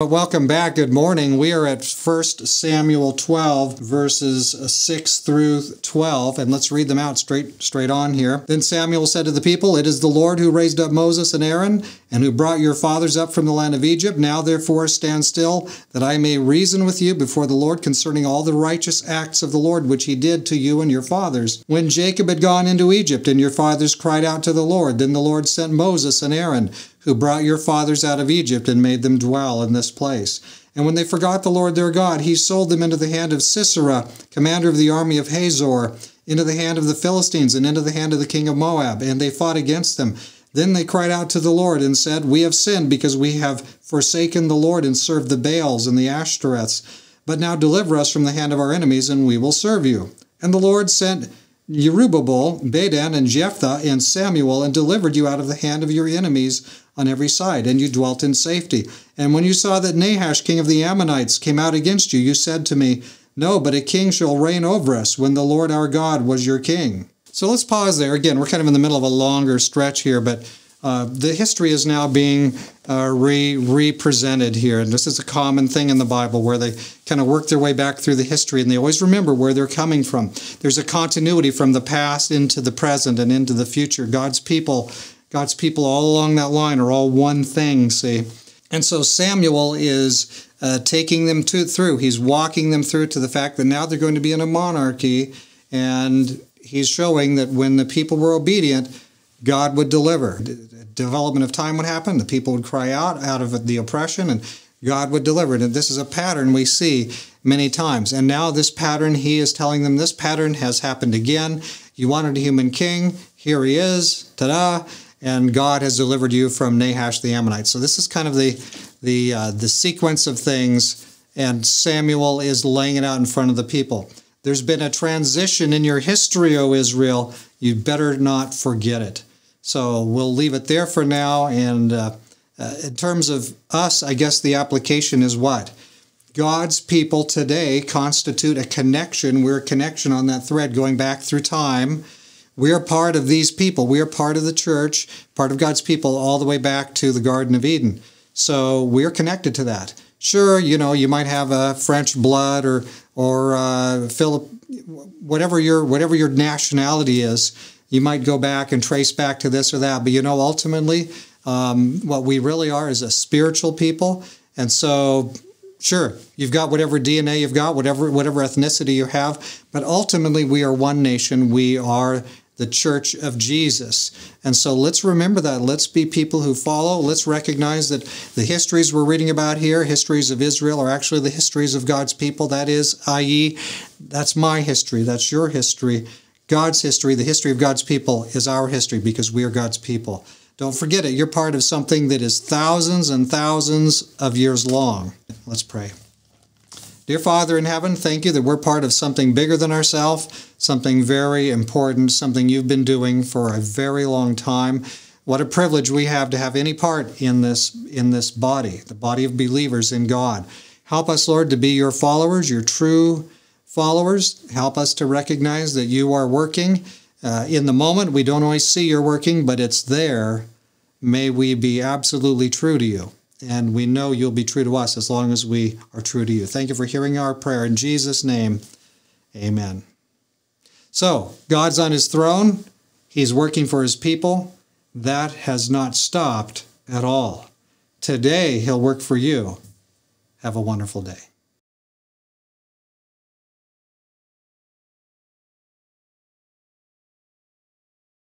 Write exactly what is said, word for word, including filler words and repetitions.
Welcome back. Good morning. We are at First Samuel twelve, verses six through twelve, and let's read them out straight straight on here. Then Samuel said to the people, "It is the Lord who raised up Moses and Aaron, and who brought your fathers up from the land of Egypt. Now therefore stand still, that I may reason with you before the Lord concerning all the righteous acts of the Lord, which he did to you and your fathers. When Jacob had gone into Egypt, and your fathers cried out to the Lord, then the Lord sent Moses and Aaron, who brought your fathers out of Egypt and made them dwell in this place. And when they forgot the Lord their God, he sold them into the hand of Sisera, commander of the army of Hazor, into the hand of the Philistines, and into the hand of the king of Moab, and they fought against them. Then they cried out to the Lord and said, 'We have sinned, because we have forsaken the Lord and served the Baals and the Ashtoreths. But now deliver us from the hand of our enemies, and we will serve you.' And the Lord sent Zerubbabel, Bedan, and Jephthah, and Samuel, and delivered you out of the hand of your enemies on every side, and you dwelt in safety. And when you saw that Nahash, king of the Ammonites, came out against you, you said to me, 'No, but a king shall reign over us,' when the Lord our God was your king." So let's pause there. Again, we're kind of in the middle of a longer stretch here, but uh, the history is now being uh, re represented here. And this is a common thing in the Bible, where they kind of work their way back through the history, and they always remember where they're coming from. There's a continuity from the past into the present and into the future. God's people, God's people all along that line are all one thing, see? And so Samuel is uh, taking them to, through. He's walking them through to the fact that now they're going to be in a monarchy, and he's showing that when the people were obedient, God would deliver. D development of time would happen. The people would cry out out of the oppression, and God would deliver. And this is a pattern we see many times. And now this pattern, he is telling them, this pattern has happened again. You wanted a human king. Here he is. Ta-da! And God has delivered you from Nahash the Ammonite. So this is kind of the the uh, the sequence of things, and Samuel is laying it out in front of the people. There's been a transition in your history, O Israel. You better not forget it. So we'll leave it there for now. And uh, uh, in terms of us, I guess the application is what? God's people today constitute a connection. We're a connection on that thread going back through time. We are part of these people. We are part of the church, part of God's people, all the way back to the Garden of Eden. So we're connected to that. Sure, you know, you might have a French blood or or uh, Philip, whatever your whatever your nationality is. You might go back and trace back to this or that. But you know, ultimately, um, what we really are is a spiritual people. And so, sure, you've got whatever D N A you've got, whatever whatever ethnicity you have. But ultimately, we are one nation. We are the Church of Jesus. And so let's remember that. Let's be people who follow. Let's recognize that the histories we're reading about here, histories of Israel, are actually the histories of God's people. That is, that is, that's my history. That's your history. God's history, the history of God's people, is our history, because we are God's people. Don't forget it. You're part of something that is thousands and thousands of years long. Let's pray. Dear Father in heaven, thank you that we're part of something bigger than ourselves, something very important, something you've been doing for a very long time. What a privilege we have to have any part in this, in this body, the body of believers in God. Help us, Lord, to be your followers, your true followers. Help us to recognize that you are working. Uh, in the moment, we don't always see your working, but it's there. May we be absolutely true to you. And we know you'll be true to us as long as we are true to you. Thank you for hearing our prayer. In Jesus' name, amen. So, God's on his throne. He's working for his people. That has not stopped at all. Today, he'll work for you. Have a wonderful day.